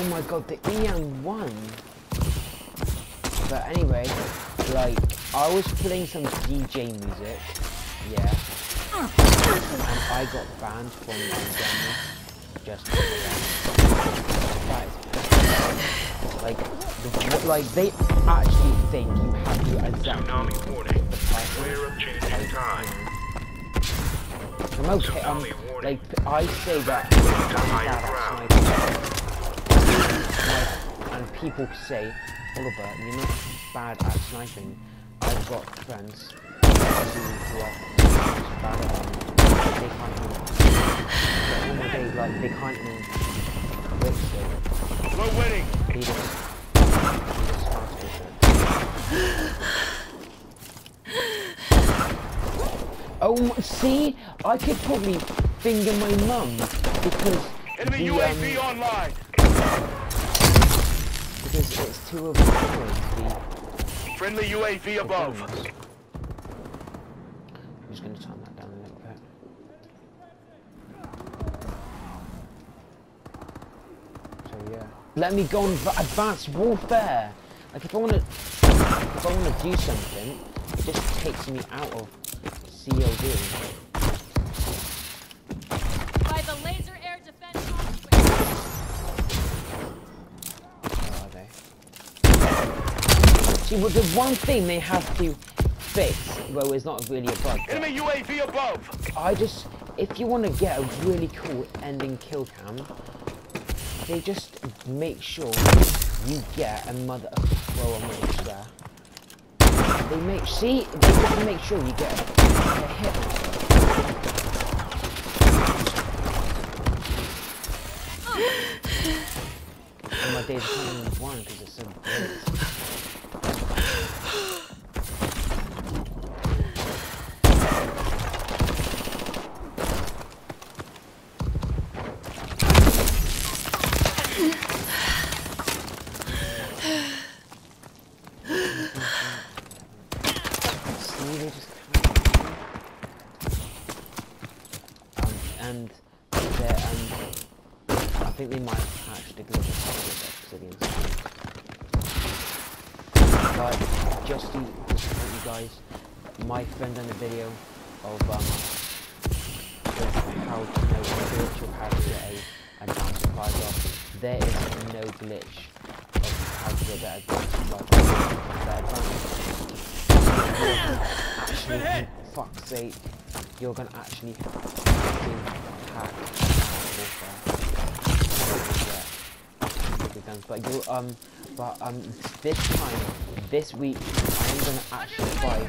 Oh my god, the EM1. But anyway, like, I was playing some DJ music, yeah, and I got banned from Germany, just because, like they actually think you have to adapt the price. I'm okay, like, I say that I'm bad at sniping, and people say, Oliver, you're not bad at sniping. I've got friends who are bad at they can't even all day, like they can't even fix it. We're winning! Oh, see? I could probably finger my mum because enemy UAV online! Because it's two of the friendly UAV above. I'm just gonna turn that down a little bit. So yeah. Let me go on Advanced Warfare. Like if I wanna do something, it just takes me out of COD. See, well, the one thing they have to fix, well, it's not really a bug. Enemy UAV above! If you want to get a really cool ending kill cam, they just make sure you get a mother of, well, a mother there. They just make sure you get a hit on and my days are only one because it's so great. I think they might patch the glitch but just to support you guys, my friend done a video of how to know spiritual how to get a advanced survivor. There is no glitch of how to get that advanced survivor. For fuck's sake, you're gonna actually hack Warfare. But this time, this week, I'm gonna actually buy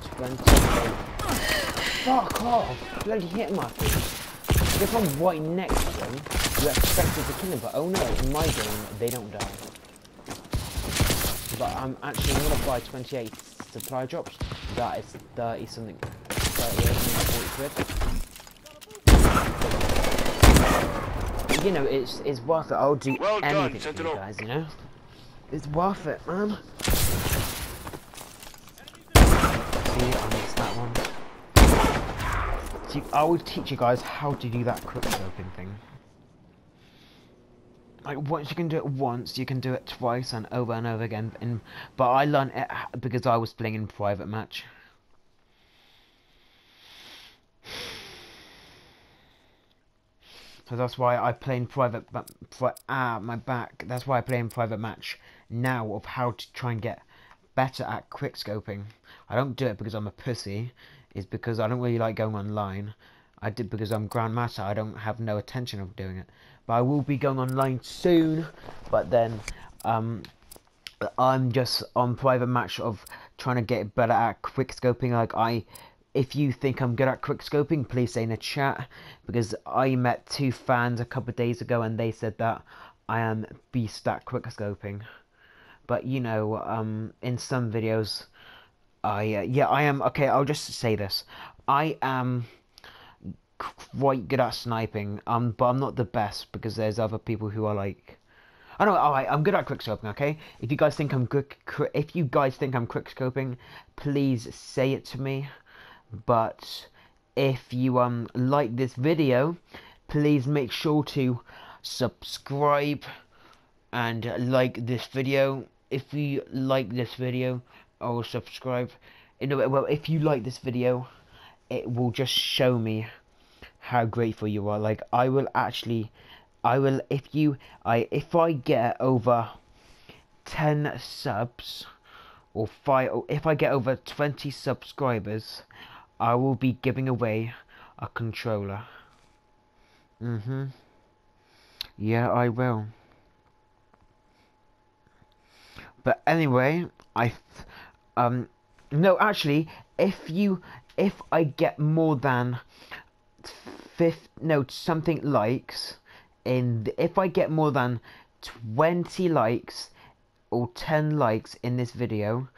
20. Fuck off! Bloody hit markers. If I'm right next to them, you're expected to kill them, but oh no, in my game, they don't die. But I'm actually gonna buy 28 supply drops. That is 30 something, 38, 40 quid. You know, it's worth it. I'll do well anything done, for you guys, you know? It's worth it, man. See, I missed that one. See, I will teach you guys how to do that quickscoping thing. Like, once you can do it once, you can do it twice and over again. But I learned it because I was playing in private match. So that's why I play in private. My back. That's why I play in private match now of how to try and get better at quickscoping. I don't do it because I'm a pussy. It's because I don't really like going online. I did because I'm grandmaster. I don't have no intention of doing it. But I will be going online soon. But then, I'm just on private match of trying to get better at quickscoping. If you think I'm good at quickscoping, please say in the chat, because I met two fans a couple of days ago and they said that I am beast at quickscoping. But you know, in some videos, I am, okay, I'll just say this. I am quite good at sniping, but I'm not the best because there's other people who are like, I know, alright, I'm good at quickscoping, okay? If you guys think I'm good, quickscoping, please say it to me. But if you like this video, please make sure to subscribe, and like this video if you like this video, or subscribe. Well, if you like this video, it will just show me how grateful you are. Like, I will actually, if I get over 10 subs, or if I get over 20 subscribers, I will be giving away a controller. Yeah, I will. But anyway, no, actually, if I get more than 20 likes or 10 likes in this video,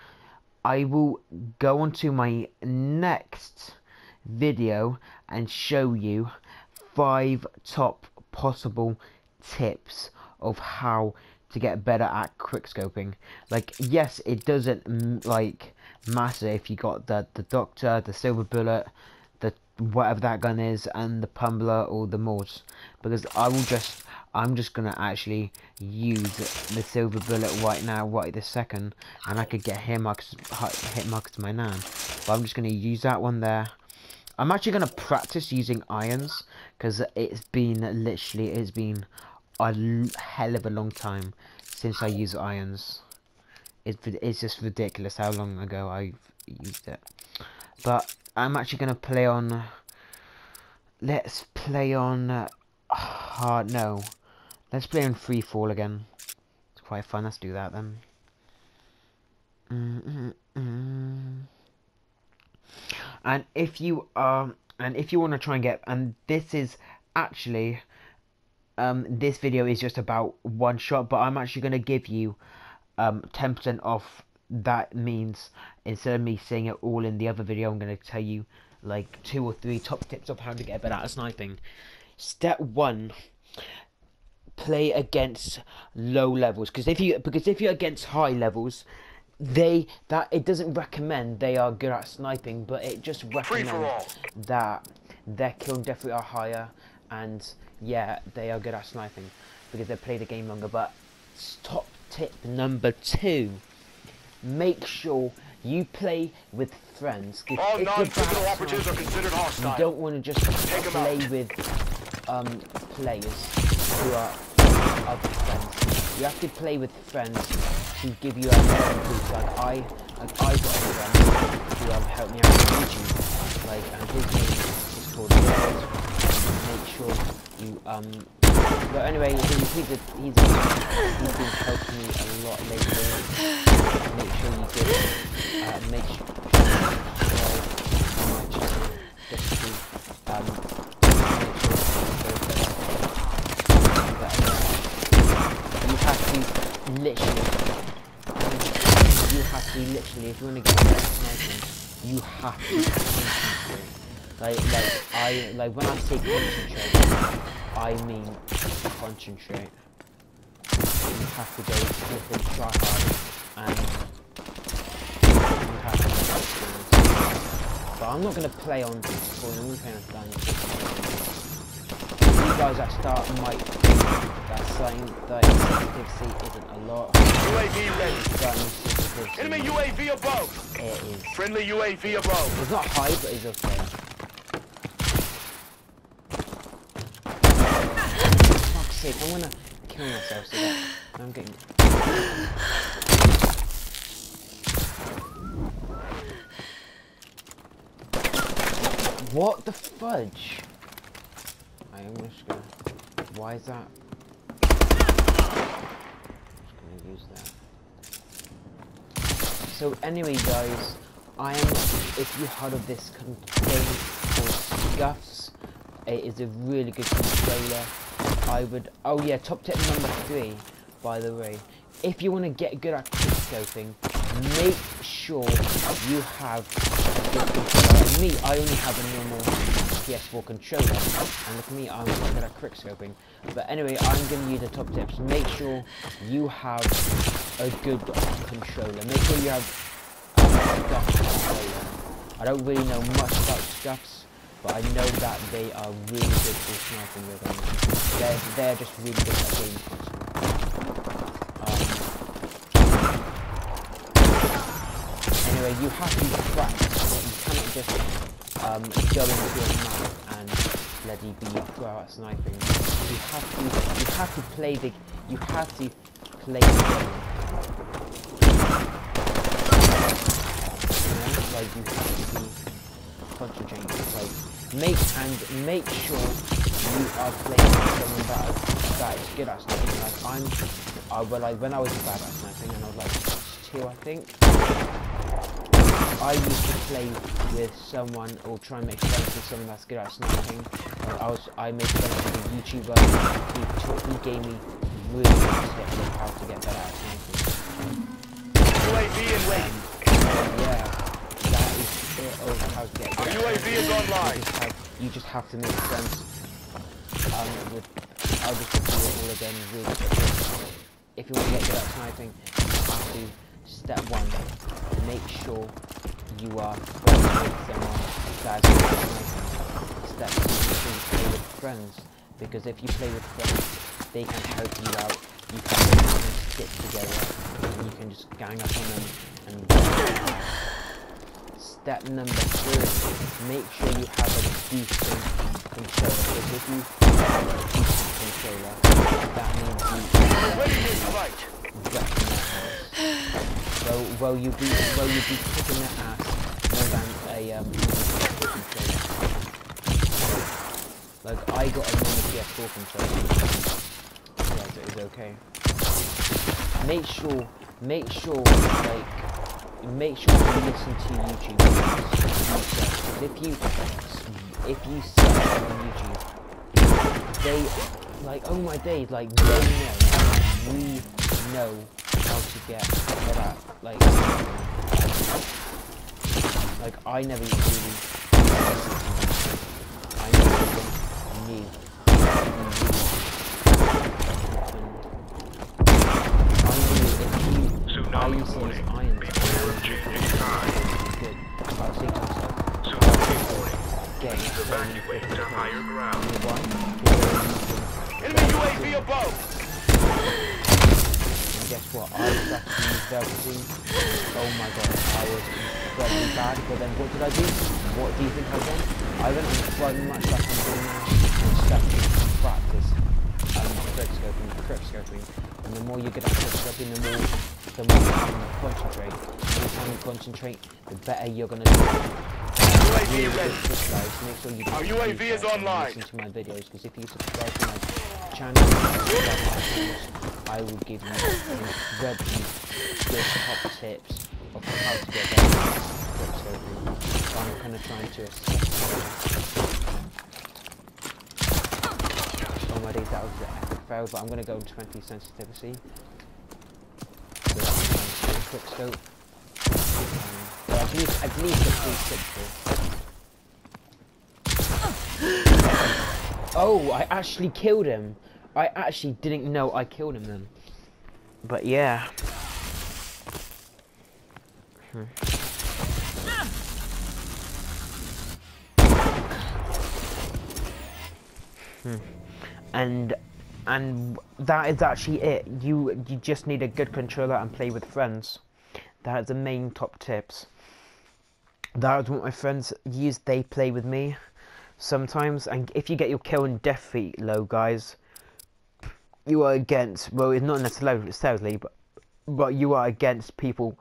I will go on to my next video and show you 5 top possible tips of how to get better at quickscoping. Like, yes, it doesn't like matter if you got the Doctor, the Silver Bullet, the whatever that gun is, and the Pummeler or the Morse, because I'm just gonna actually use the Silver Bullet right now, right this second, and I could get hit marks to my nan. But I'm just gonna use that one there. I'm actually gonna practice using irons, because it's been a hell of a long time since I used irons. It's just ridiculous how long ago I've used it. But I'm actually gonna play on, let's play on hard, no, let's play on free fall again. It's quite fun. Let's do that then. And if you want to try and get, and this is actually, this video is just about one shot, but I'm actually going to give you 10% off. That means instead of me saying it all in the other video, I'm going to tell you like 2 or 3 top tips of how to get better at sniping. Step 1: play against low levels, because if you're against high levels, it doesn't recommend they are good at sniping, but it just recommends that their kill definitely are higher. And yeah, they are good at sniping because they play the game longer. But top tip number 2: make sure you play with friends. All non-criminal operatives are considered hostile. You don't want to just play with players who are other friends. You have to play with friends who give you a better boost. Like I got a friend who helped me out on YouTube. And his name is called Red. Make sure you but anyway, he's been helping me a lot lately. Make sure you do make sure you have to literally if you want to get better sniping, you have to concentrate. Like when I say concentrate, I mean concentrate. You have to go flipping sharp eyes, and you have to go skills. But I'm not going to play on this, I'm going to play on dungeons. You guys that start might think that something that sensitivity isn't a lot. UAV ready. Enemy UAV above. It is. Friendly UAV above. It's not high, but it's okay. I'm gonna kill myself so that I'm getting. What the fudge? I almost gonna. Why is that? I'm just gonna use that. So, anyway, guys, if you heard of this game called Scuffs, it is a really good controller. Oh yeah, top tip number 3, by the way. If you want to get good at quickscoping, make sure you have a good controller. Like me, I only have a normal PS4 controller, and look at me, I'm not good at quickscoping. But anyway, I'm giving you the top tips. Make sure you have a good controller. Make sure you have a Scuffs controller. I don't really know much about Scuffs, but I know that they are really good for sniping with them. They're just really good at game. you have to be tracked. You cannot just go into your map and bloody be go out sniping. You have to play the game. Like you have to be concentrated. Like make sure you are playing someone that is good at sniping. Like when I was bad at sniping and I was like 2, I think. I used to play with someone or try and make friends with someone that's good at sniping. I made friends with a YouTuber. He gave me really good tips on how to get better at sniping. UAV and wait. Yeah, that is it over how to get better. UAV is online. You just have to make friends. With I'll just do it all again really quickly. If you want to get good at sniping, you have to. Step 1, make sure you are friends with someone that is sniping. Step 2, make sure you play with friends, because if you play with friends, they can help you out, you can stick together, and you can just gang up on them and go. Step number 3, make sure you have a decent controller, because if you have a decent controller, that means you can Well, you'll be kicking their ass more than a controller. Like I got a normal PS4 controller, yeah, so it's okay. Make sure you listen to YouTube. Because if you search on YouTube, they like oh my days, like they know, we know how to get better. Like I never really knew I guess what, I was actually using, oh my god, I was very bad, but then what did I do? What do you think I've done? I went on so much like I'm doing now, and stuff to practice, quickscoping, and the more you get at quickscoping, the more you can concentrate, the more time you concentrate, the better you're going to do. Make sure you our UAV is online. Listen to my videos, because if you subscribe to my channel, I will give you incredibly good top tips of how to get better at quickscoping. I'm kind of trying to assess. Oh my days, that was an epic fail, but I'm going to go on 20 sensitivity. So quickscope. Well, at least a 360. Oh, I actually killed him. I actually didn't know I killed him then. But yeah. And that is actually it. You just need a good controller and play with friends. That is the main top tips. That is what my friends use. They play with me sometimes. And if you get your kill and death rate low, guys, you are against, well, it's not necessarily, but you are against people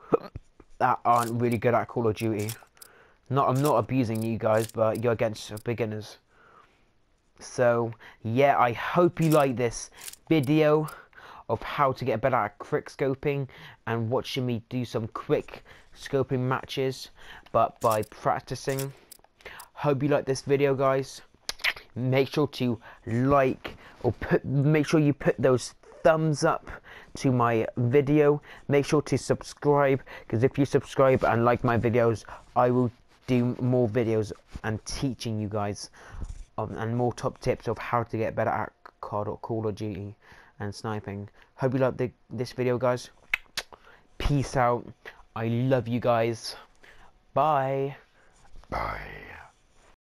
that aren't really good at Call of Duty. I'm not abusing you guys, but you're against beginners. So yeah, I hope you like this video of how to get better at quickscoping and watching me do some quickscoping matches, but by practicing. Hope you like this video, guys. Make sure to like or make sure you put those thumbs up to my video. Make sure to subscribe, because if you subscribe and like my videos, I will do more videos and teaching you guys and more top tips of how to get better at Call of Duty and sniping. Hope you like this video, guys. Peace out. I love you guys. Bye. Bye.